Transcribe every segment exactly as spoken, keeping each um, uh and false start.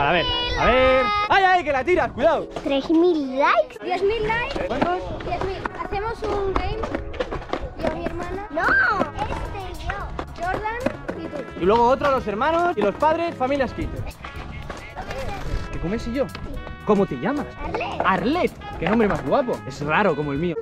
A ver, a ver. ¡Ay, ay, que la tiras! ¡Cuidado! tres mil likes. diez mil likes. ¿Cuántos? diez mil. Hacemos un game. Yo, mi hermana. ¡No! Este y yo. Jordan y tú. Y luego otro, los hermanos y los padres, familias quitos. ¿Qué comes y yo? Sí. ¿Cómo te llamas? Arlet. Arlet. Qué nombre más guapo. Es raro como el mío.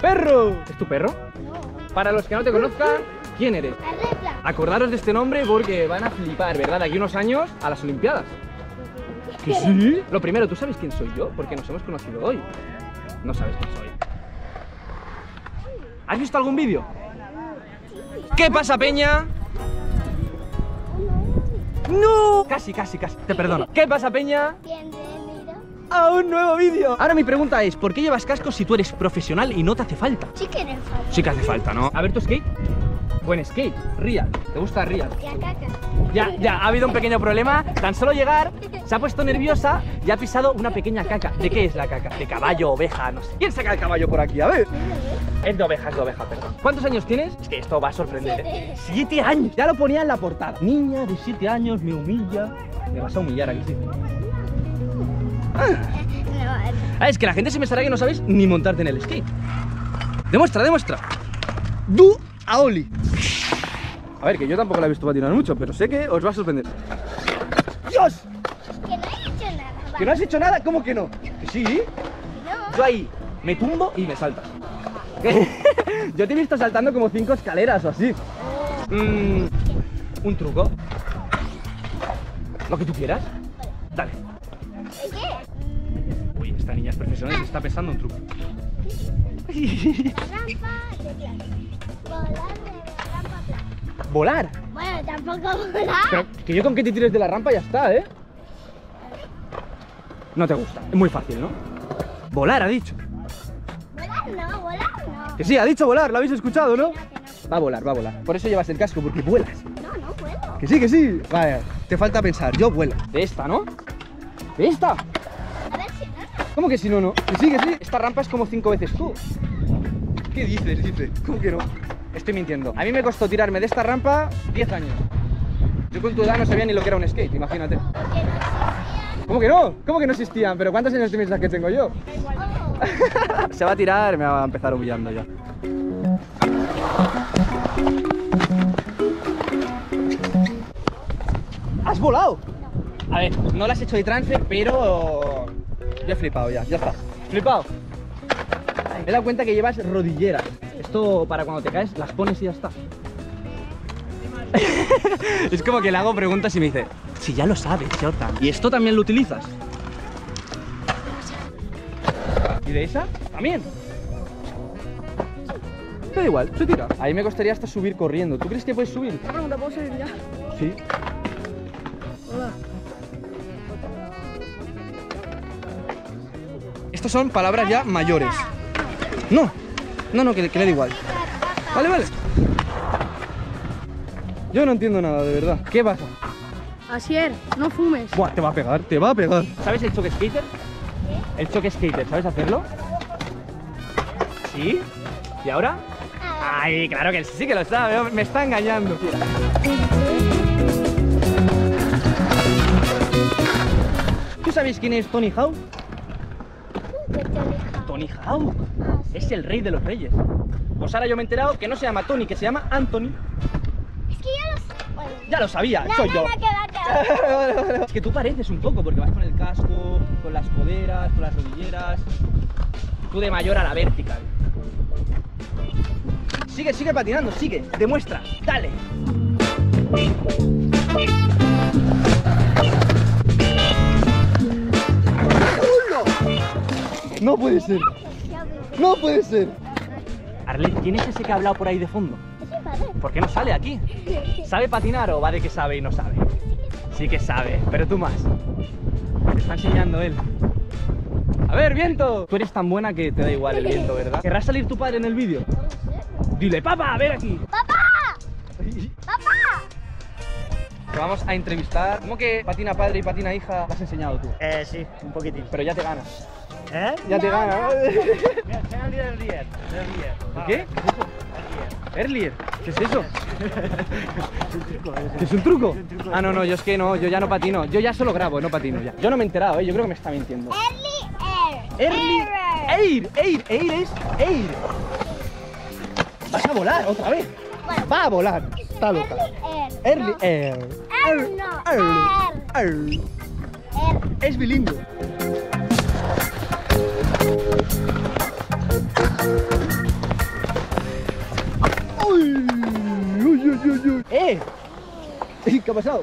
¡Perro! ¿Es tu perro? No. Para los que no te conozcan, ¿quién eres? Arlet. Acordaros de este nombre porque van a flipar, ¿verdad? De aquí unos años a las Olimpiadas. ¿Que sí? Lo primero, ¿tú sabes quién soy yo? Porque nos hemos conocido hoy. No sabes quién soy. ¿Has visto algún vídeo? ¿Qué pasa, peña? ¡No! Casi, casi, casi. Te perdono. ¿Qué pasa, peña? A un nuevo vídeo. Ahora mi pregunta es, ¿por qué llevas casco si tú eres profesional y no te hace falta? Sí que hace falta. Sí que hace falta, ¿no? A ver tu skate. Buen skate. Real. ¿Te gusta Real? Ya, caca. Ya, ya. Ha habido un pequeño problema. Tan solo llegar, se ha puesto nerviosa y ha pisado una pequeña caca. ¿De qué es la caca? De caballo, oveja, no sé. ¿Quién saca el caballo por aquí? A ver. Es de oveja, es de oveja, perdón. ¿Cuántos años tienes? Es que esto va a sorprender. ¿eh? Siete años. Ya lo ponía en la portada. Niña de siete años me humilla. Me vas a humillar aquí, sí. Ah. Ah, es que la gente se me estará que no sabes ni montarte en el skate. Demuestra, demuestra. Du Aoli. A ver, que yo tampoco la he visto patinar mucho, pero sé que os va a sorprender. ¡Dios! Que no he hecho nada. ¿Que vale. no has hecho nada? ¿Cómo que no? ¿Que sí? No. Yo ahí me tumbo y me saltas. Yo te he visto saltando como cinco escaleras o así. Oh. Mm, un truco. Lo que tú quieras. Vale. Dale. Uy, esta niña es profesional y se está pensando un truco. ¿Volar? Bueno, tampoco volar. Pero que yo con que te tires de la rampa ya está, ¿eh? No te gusta, es muy fácil, ¿no? Volar, ha dicho. Volar no, volar no. Que sí, ha dicho volar, lo habéis escuchado, ¿no? Que no, que no. Va a volar, va a volar. Por eso llevas el casco, porque vuelas. No, no vuelo. Que sí, que sí. Vale, te falta pensar, yo vuelo. De esta, ¿no? ¿De esta? A ver si no, no. ¿Cómo que si no, no? Que sí, que sí. Esta rampa es como cinco veces tú. ¿Qué dices, dices? ¿Cómo que no? Estoy mintiendo. A mí me costó tirarme de esta rampa diez años. Yo con tu edad no sabía ni lo que era un skate, imagínate. Porque no existían. ¿Cómo que no? ¿Cómo que no existían? ¿Pero cuántos años te piensas que tengo yo? Da igual. Oh. Se va a tirar y me va a empezar humillando ya. ¡Has volado! A ver, no la has hecho de trance, pero yo he flipado ya, ya está. Flipado. Me he dado cuenta que llevas rodilleras. Esto para cuando te caes, las pones y ya está. Es como que le hago preguntas y me dice, si ya lo sabes, Jota. ¿Y esto también lo utilizas? ¿Y de esa? También. Me da igual, se tira. A mí me costaría hasta subir corriendo. ¿Tú crees que puedes subir? Una pregunta, ¿puedo subir ya? Sí. Hola. Estas son palabras ya mayores. No, no, no, que, que le da igual. Vale, vale. Yo no entiendo nada, de verdad. ¿Qué pasa? Asier, no fumes. Buah, te va a pegar, te va a pegar. ¿Sabes el choque skater? El choque skater, ¿sabes hacerlo? ¿Sí? ¿Y ahora? Ay, claro que sí que lo sabe, me está engañando. ¿Tú sabéis quién es Tony Hawk? Tony Hawk ah, sí. Es el rey de los reyes. Pues ahora yo me he enterado que no se llama Tony, que se llama Anthony. Es que ya lo sabía. Bueno, ya lo sabía, no, soy no, yo. No, que va, que va. Vale, vale. Es que tú pareces un poco, porque vas con el casco, con las coderas, con las rodilleras. Tú de mayor a la vertical. Sigue, sigue patinando, sigue, demuestra, dale. No puede ser. No puede ser. Arlet, ¿quién es ese que ha hablado por ahí de fondo? ¿Por qué no sale aquí? ¿Sabe patinar o va de que sabe y no sabe? Sí que sabe, pero tú más. Te está enseñando él. A ver, viento. Tú eres tan buena que te da igual el viento, ¿verdad? ¿Querrás salir tu padre en el vídeo? Dile, papá, ven aquí. ¡Papá! ¡Papá! Vamos a entrevistar. ¿Cómo que patina padre y patina hija lo has enseñado tú? Eh, sí, un poquitín. Pero ya te ganas. ¿Eh? Ya no, te ganas. No, no. Mira, está en el día del día. ¿Qué? Earlier. ¿Qué es eso? ¿Es un truco? Ah, no, no, yo es que no, yo ya no patino. Yo ya solo grabo, no patino ya. Yo no me he enterado, ¿eh? Yo creo que me está mintiendo. Early air. Early air. Air, air, air es air. Vas a volar otra vez. Bueno, va a volar. Está loca. Early air. Early air. Es bilingüe. Uy, uy, uy, uy, uy. ¡Eh! ¿Qué ha pasado?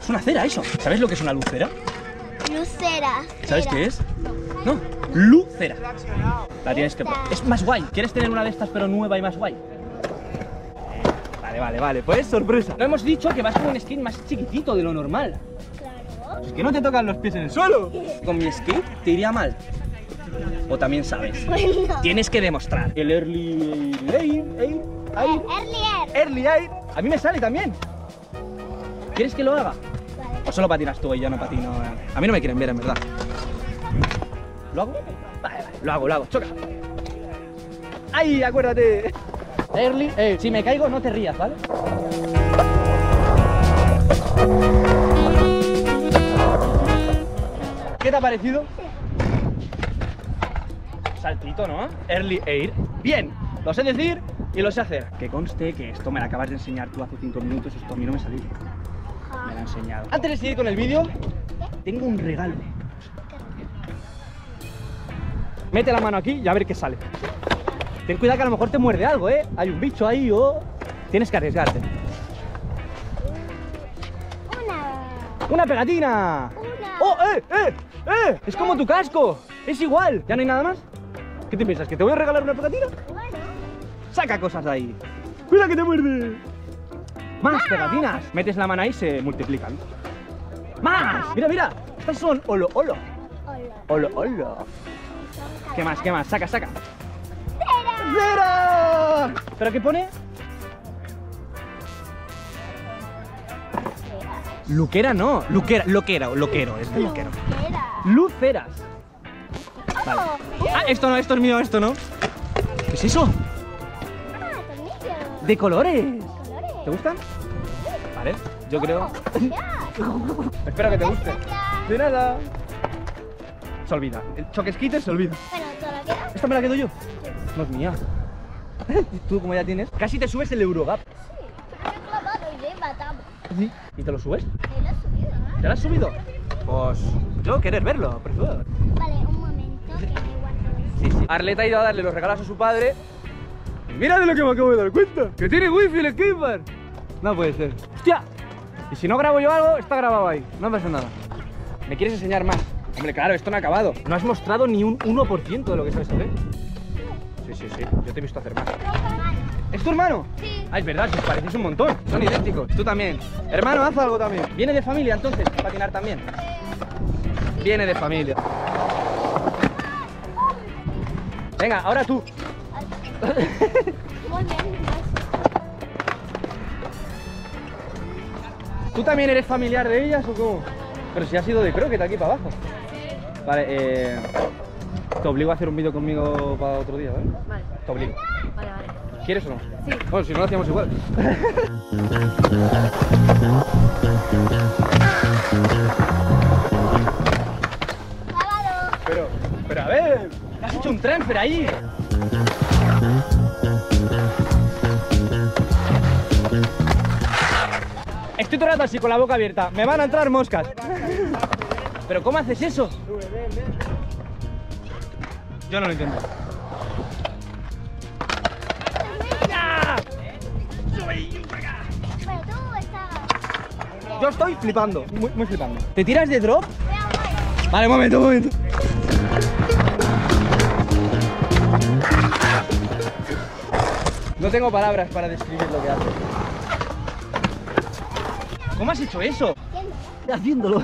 Es una cera eso. ¿Sabes lo que es una lucera? Lucera. ¿Sabes cera. Qué es? No. Lucera. La tienes que... Es más guay. ¿Quieres tener una de estas pero nueva y más guay? Vale, vale, vale. Pues sorpresa. No hemos dicho que vas con un skin más chiquitito de lo normal. Claro. Es que no te tocan los pies en el suelo. Con mi skin te iría mal. O también sabes. Bueno. Tienes que demostrar. El early air, air, air, early air. Early air. A mí me sale también. ¿Quieres que lo haga? Vale. O solo patinas tú y yo no patino. A mí no me quieren ver, en verdad. ¿Lo hago? Vale, vale. Lo hago, lo hago. Choca. ¡Ay, acuérdate! Early air. Si me caigo, no te rías, ¿vale? ¿Qué te ha parecido? Saltito, ¿no? Early air. Bien, lo sé decir y lo sé hacer. Que conste que esto me lo acabas de enseñar tú hace cinco minutos, esto a mí no me salió. Me lo he enseñado. Antes de seguir con el vídeo, tengo un regalo. Mete la mano aquí y a ver qué sale. Ten cuidado que a lo mejor te muerde algo, ¿eh? Hay un bicho ahí o... Oh. Tienes que arriesgarte. Una... ¡Una pegatina! Una... ¡Oh, eh, eh, eh! ¡Es como tu casco! ¡Es igual! ¿Ya no hay nada más? ¿Qué te piensas? ¿Que te voy a regalar una pegatina? Bueno. ¡Saca cosas de ahí! ¡Cuida que te muerde! ¡Más pegatinas! Metes la mano ahí y se multiplican. ¡Más! ¡Mira, mira! Estas son olo, olo. Olo, olo. ¿Qué más? ¿Qué más? ¡Saca, saca! ¡Cera! ¡Cera! ¿Pero qué pone? Luquera no. Luquera, loquera, loquero. Es de loquero. Luceras. Vale. Ah, esto no, esto es mío, esto no. ¿Qué es eso? Ah, tornillos. De colores. ¿Te gustan? Vale, yo creo. Espero que te guste. De nada. Se olvida. El choquesquite se olvida. Bueno, ¿te la quedas? ¿Esta me la quedo yo? No es mía. Tú, como ya tienes, casi te subes el EuroGap. Sí, me he clavado y le matamos. ¿Sí? ¿Y te lo subes? Te lo he subido. ¿Te lo has subido? Pues yo querer verlo, prefiero. Vale, un momento que me guardo. Sí, sí. Arlet ha ido a darle los regalos a su padre. Mira de lo que me acabo de dar cuenta. Que tiene wifi el skatepark. No puede ser. ¡Hostia! Y si no grabo yo algo, está grabado ahí. No pasa nada. ¿Me quieres enseñar más? Hombre, claro, esto no ha acabado. No has mostrado ni un uno por ciento de lo que sabes hacer. Sí, sí, sí. Yo te he visto hacer más. ¿Es tu hermano? Sí. Ah, es verdad, si os parecéis un montón. Son idénticos. Tú también. Hermano, haz algo también. ¿Viene de familia entonces? ¿Patinar también? Sí. Viene de familia. Venga, ahora tú. ¿Tú también eres familiar de ellas o cómo? Pero si has ido de croqueta aquí para abajo. Vale, eh... te obligo a hacer un vídeo conmigo para otro día, ¿vale? Vale. Te obligo. Vale, vale. ¿Quieres o no? Sí. Bueno, si no lo hacíamos igual. Pero, pero a ver, has hecho un transfer ahí. Estoy todo el rato así con la boca abierta. Me van a entrar moscas. Pero ¿cómo haces eso? Yo no lo entiendo. Yo estoy flipando, muy, muy flipando. ¿Te tiras de drop? Vale, un momento, un momento. No tengo palabras para describir lo que haces. ¿Cómo has hecho eso? Haciéndolo.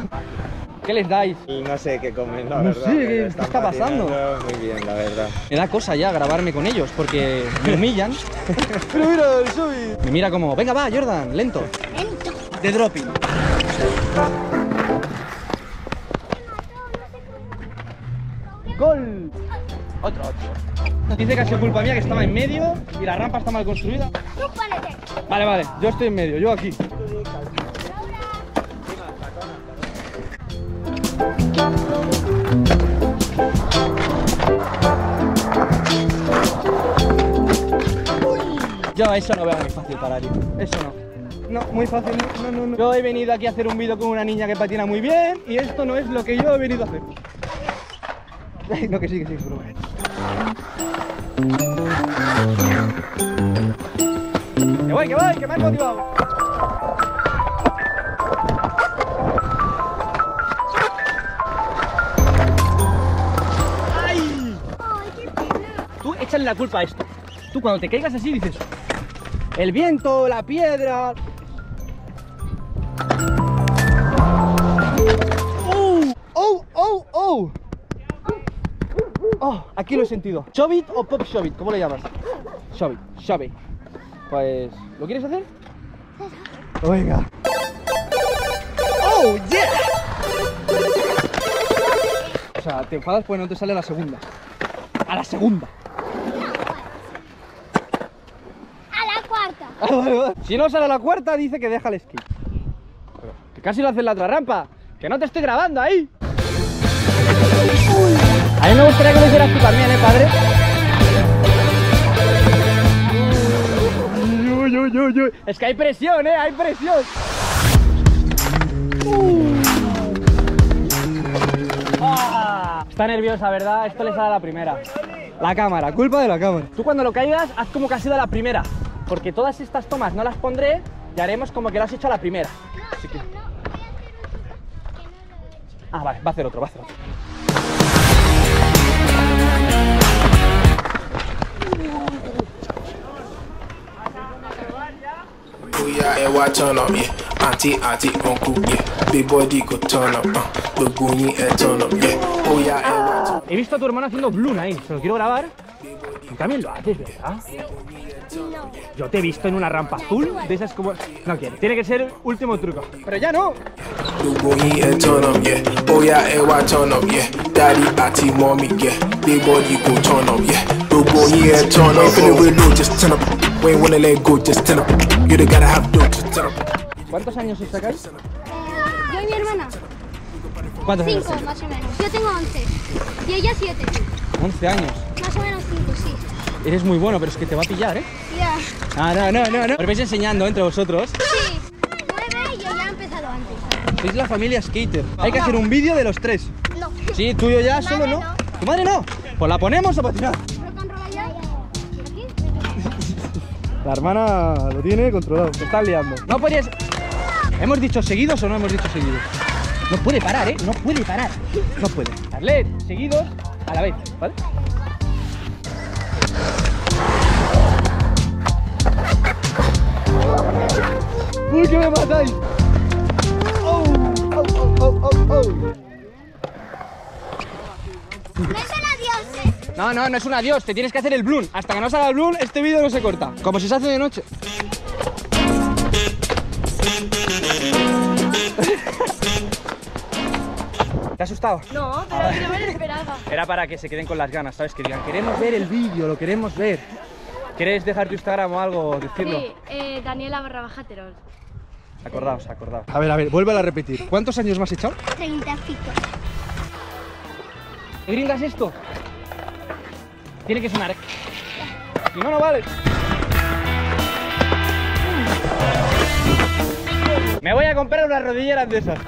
¿Qué les dais? No sé qué comen, la no verdad. No sé, ¿qué está pasando? Muy bien, la verdad. Me da cosa ya grabarme con ellos porque me humillan. Pero mira, subí. Me mira como, venga va, Jordan, lento. Lento. De dropping. Gol. Otro, otro. Dice que ha sido culpa mía que estaba en medio y la rampa está mal construida. Tú ponete. Vale, vale, yo estoy en medio, yo aquí. Yo eso no veo muy fácil para ti. Eso no. No, muy fácil. No, no, no. Yo he venido aquí a hacer un vídeo con una niña que patina muy bien y esto no es lo que yo he venido a hacer. Ay, no, que sí, que sí, pero bueno. Que voy, que voy, que me has motivado. ¡Ay! ¡Ay, qué pena! Tú échale la culpa a esto. Tú cuando te caigas así dices... El viento, la piedra... ¡Oh! ¡Oh! ¡Oh! ¡Oh! ¡Oh! Aquí lo he sentido. ¿Shove it o pop shove it? ¿Cómo le llamas? Shove it, shove it. Pues... ¿Lo quieres hacer? Venga. ¡Oh, yeah! O sea, te enfadas porque no te sale a la segunda. ¡A la segunda! Si no sale la cuarta, dice que deja el esquí. Pero que casi lo haces la otra rampa. Que no te estoy grabando ahí. A mí me gustaría que lo hicieras tú también, ¿eh, padre? Uy, uy, uy, uy. Es que hay presión, ¿eh? Hay presión. Uh. Ah. Está nerviosa, ¿verdad? Esto le sale a la primera. La cámara, culpa de la cámara. Tú cuando lo caigas, haz como que ha sido la primera. Porque todas estas tomas no las pondré y haremos como que lo has hecho a la primera. No, así que... no, voy a hacer un truco que no lo he hecho. Ah, vale, va a hacer otro, va a hacer otro. He visto a tu hermano haciendo blue ahí, se lo quiero grabar. Tú también lo haces, ¿verdad? No. Yo te he visto en una rampa azul de esas como... No quiero. Tiene que ser último truco. ¡Pero ya no! ¿Cuántos años os sacáis? Eh, yo y mi hermana. ¿Cuántos años? Cinco, más o menos. Yo tengo once. Y ella siete. Once años. Más o menos cinco, sí. Eres muy bueno, pero es que te va a pillar, ¿eh? Ya. Ah, no, no, no, no. ¿Os vais enseñando entre vosotros? Sí. Nueve y yo ya he empezado antes. Sois la familia skater. Hay que hacer un vídeo de los tres. No. Sí, tú y yo ya, solo no. ¿Tu madre no? Pues la ponemos a patinar. ¿Lo controla ya? ¿Aquí? La hermana lo tiene controlado. Se está liando. No podías... ¿Hemos dicho seguidos o no hemos dicho seguidos? No puede parar, ¿eh? No puede parar. No puede. Arlet, seguidos a la vez, ¿vale? ¡Uy, que me matáis! ¡Oh! ¡Oh, oh, oh, oh, oh! ¡No es un adiós, eh! No, no, no es un adiós, te tienes que hacer el bloom. Hasta que no salga el bloom, este vídeo no se corta. Como si se hace de noche. ¿Te has asustado? No, pero yo no me lo esperaba. Era para que se queden con las ganas, ¿sabes? Que digan, queremos ver el vídeo, lo queremos ver. ¿Quieres dejar tu Instagram o algo? Decirlo. Sí, eh, Daniela Barrabajaterol. Acordaos, acordaos. A ver, a ver, vuelve a repetir. ¿Cuántos años me has echado? Treinta pico. ¿Qué gringas esto? Tiene que sonar. Si no, no vale. Me voy a comprar unas rodilleras de esas.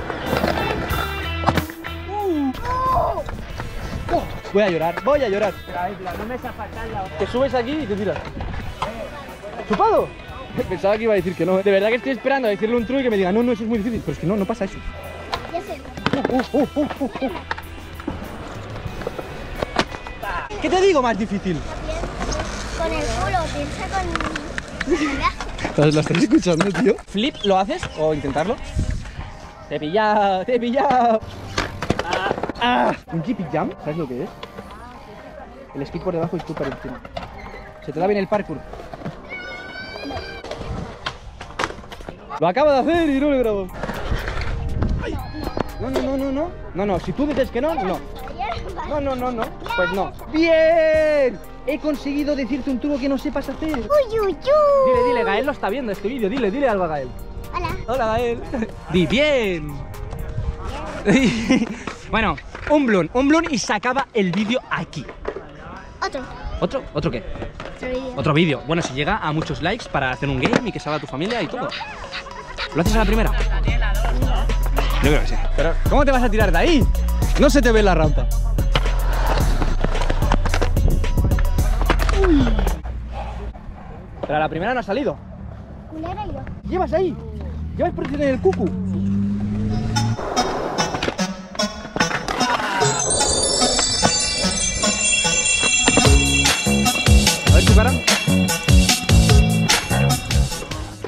Voy a llorar, voy a llorar. No me la te subes aquí y te tiras. ¿Chupado? Pensaba que iba a decir que no. De verdad que estoy esperando a decirle un truco y que me diga, no, no, eso es muy difícil. Pero es que no, no pasa eso. Ya sé. Uh, uh, uh, uh, uh. ¿Qué te digo más difícil? Con el culo, piensa con... ¿Lo estás escuchando, tío? ¿Flip lo haces o intentarlo? Te he pillado, te he pillado. Ah, un jippy jump, ¿sabes lo que es? El esquí por debajo y tú por encima. Se te da bien el parkour. Lo acabo de hacer y no lo grabo. No, no, no, no, no. No, no, si tú dices que no, no. No, no, no, no. Pues no. ¡Bien! He conseguido decirte un truco que no sepas hacer. Uy, uy, uy. Dile, dile, Gael lo está viendo este vídeo. Dile, dile algo a Gael. Hola. Hola, Gael. Di bien. Bueno, un blun, un blun y se acaba el vídeo aquí. Otro. ¿Otro? ¿Otro qué? Otro vídeo. Bueno, si llega a muchos likes para hacer un game y que salga tu familia y todo. ¿Lo haces a la primera? Yo creo que sí. Pero, ¿cómo te vas a tirar de ahí? No se te ve la rampa. Uy. Pero a la primera no ha salido. Una era yo. ¿Llevas ahí? ¿Llevas presión en el cucu? Sí.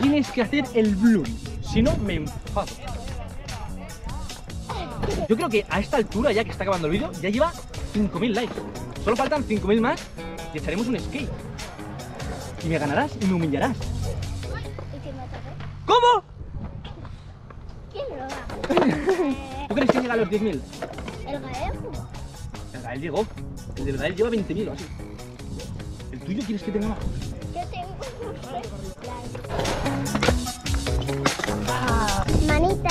Tienes que hacer el bloom, si no me enfado. Yo creo que a esta altura, ya que está acabando el vídeo, ya lleva cinco mil likes. Solo faltan cinco mil más y echaremos un skate. Y me ganarás y me humillarás. ¿Cómo? ¿Quién lo da? ¿Tú crees que llega a los diez mil? El Gael. El Gael llegó. El del Gael lleva veinte mil o así. ¿El tuyo quieres que tenga más? Yo tengo un manita.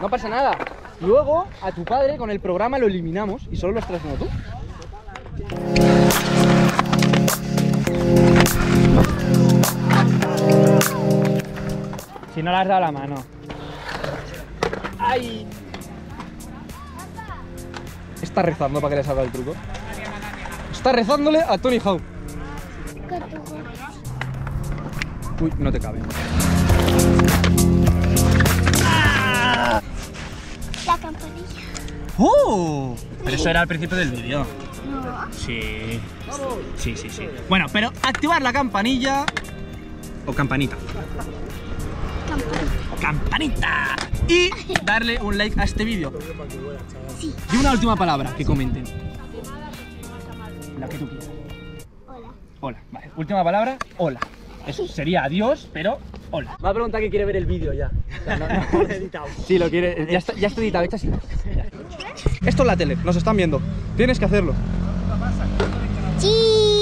No pasa nada. Luego a tu padre con el programa lo eliminamos y solo lo estás haciendo tú. Si no le has dado la mano. ¡Ay! Está rezando para que le salga el truco. Está rezándole a Tony Hawk. Uy, no te cabe. ¡Ah! La campanilla. ¡Oh! Pero eso era al principio del vídeo. No. Sí. Sí, sí, sí. Bueno, pero activar la campanilla. O campanita. Campanita. Campanita. Y darle un like a este vídeo. Sí. Y una última palabra que comenten. La que tú quieras. Hola. Hola, vale. Última palabra, hola. Eso sería adiós, pero hola. Me ha preguntado que quiere ver el vídeo ya. O sea, no, no, no, editado. Sí, lo quiere. Ya está, ya está editado, está así. Esto es la tele, nos están viendo. Tienes que hacerlo. Sí.